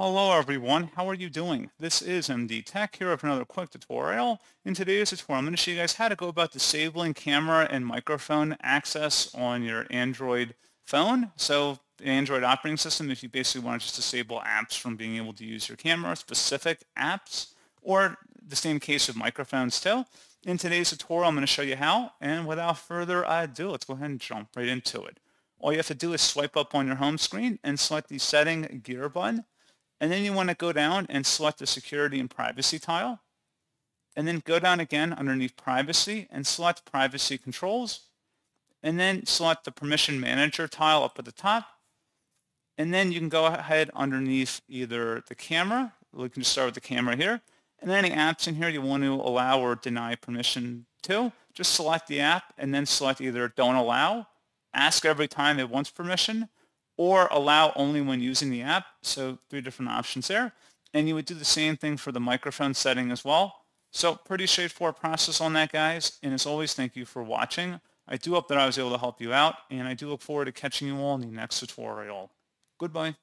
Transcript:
Hello everyone, how are you doing? This is MD Tech here with another quick tutorial. In today's tutorial, I'm going to show you guys how to go about disabling camera and microphone access on your Android phone. So the Android operating system, if you basically want to just disable apps from being able to use your camera, specific apps, or the same case with microphones too. In today's tutorial, I'm going to show you how, and without further ado, let's go ahead and jump right into it. All you have to do is swipe up on your home screen and select the Setting Gear button. And then you want to go down and select the Security and Privacy tile. And then go down again underneath Privacy and select Privacy Controls. And then select the Permission Manager tile up at the top. And then you can go ahead underneath either the camera, we can just start with the camera here, and any apps in here you want to allow or deny permission to, just select the app and then select either Don't Allow, Ask every time it wants permission, or allow only when using the app. So three different options there. And you would do the same thing for the microphone setting as well. So pretty straightforward process on that, guys. And as always, thank you for watching. I do hope that I was able to help you out, and I do look forward to catching you all in the next tutorial. Goodbye.